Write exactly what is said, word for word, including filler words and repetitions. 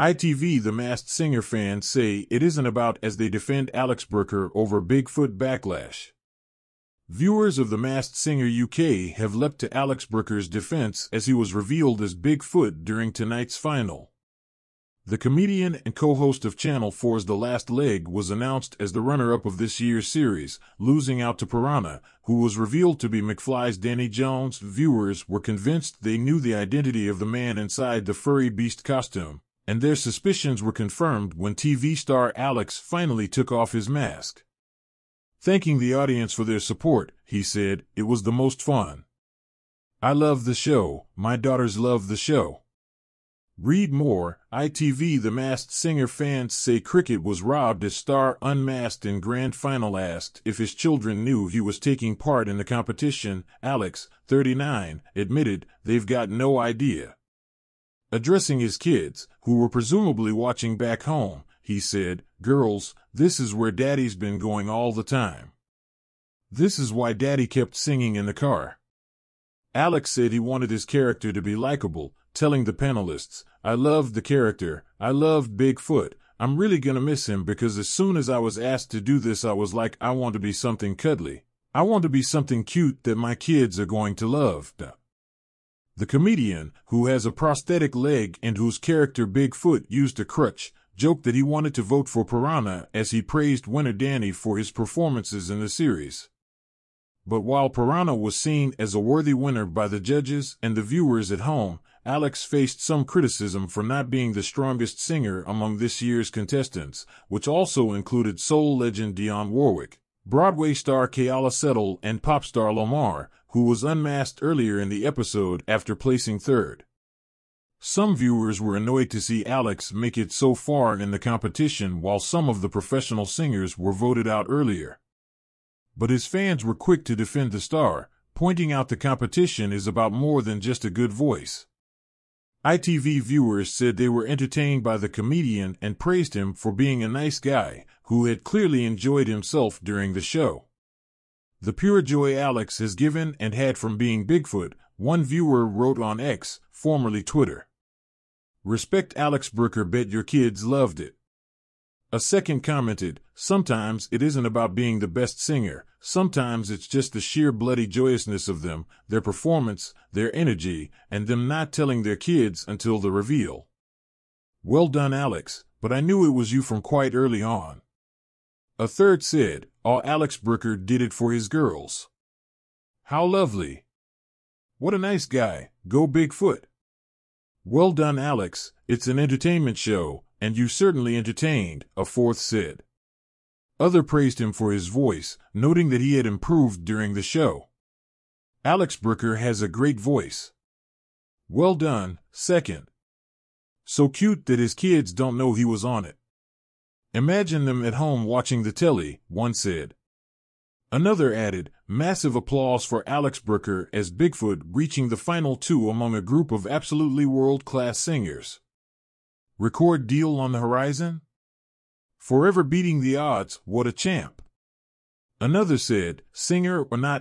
I T V The Masked Singer fans say it isn't about as they defend Alex Brooker over Bigfoot backlash. Viewers of The Masked Singer U K have leapt to Alex Brooker's defense as he was revealed as Bigfoot during tonight's final. The comedian and co-host of Channel four's The Last Leg was announced as the runner-up of this year's series, losing out to Piranha, who was revealed to be McFly's Danny Jones. Viewers were convinced they knew the identity of the man inside the furry beast costume, and their suspicions were confirmed when T V star Alex finally took off his mask. Thanking the audience for their support, he said, "It was the most fun. I love the show. My daughters love the show." Read more. I T V The Masked Singer fans say cricket was robbed as star unmasked in grand final asked if his children knew he was taking part in the competition. Alex, thirty-nine, admitted they've got no idea. Addressing his kids, who were presumably watching back home, he said, "Girls, this is where Daddy's been going all the time. This is why Daddy kept singing in the car." Alex said he wanted his character to be likable, telling the panelists, "I loved the character, I loved Bigfoot, I'm really gonna miss him because as soon as I was asked to do this I was like, I want to be something cuddly, I want to be something cute that my kids are going to love." The comedian, who has a prosthetic leg and whose character Bigfoot used a crutch, joked that he wanted to vote for Piranha as he praised winner Danny for his performances in the series. But while Piranha was seen as a worthy winner by the judges and the viewers at home, Alex faced some criticism for not being the strongest singer among this year's contestants, which also included soul legend Dionne Warwick, Broadway star Keala Settle, and pop star Lamar, who was unmasked earlier in the episode after placing third. Some viewers were annoyed to see Alex make it so far in the competition while some of the professional singers were voted out earlier. But his fans were quick to defend the star, pointing out the competition is about more than just a good voice. I T V viewers said they were entertained by the comedian and praised him for being a nice guy, who had clearly enjoyed himself during the show. "The pure joy Alex has given and had from being Bigfoot," one viewer wrote on X, formerly Twitter. "Respect Alex Brooker, bet your kids loved it." A second commented, "Sometimes it isn't about being the best singer, sometimes it's just the sheer bloody joyousness of them, their performance, their energy, and them not telling their kids until the reveal. Well done Alex, but I knew it was you from quite early on." A third said, "Oh, Alex Brooker did it for his girls. How lovely. What a nice guy, go Bigfoot. Well done Alex, it's an entertainment show, and you certainly entertained," a fourth said. Other praised him for his voice, noting that he had improved during the show. "Alex Brooker has a great voice. Well done," second. "So cute that his kids don't know he was on it. Imagine them at home watching the telly," one said. Another added, "Massive applause for Alex Brooker as Bigfoot reaching the final two among a group of absolutely world-class singers. Record deal on the horizon? Forever beating the odds, what a champ." Another said, "Singer or not,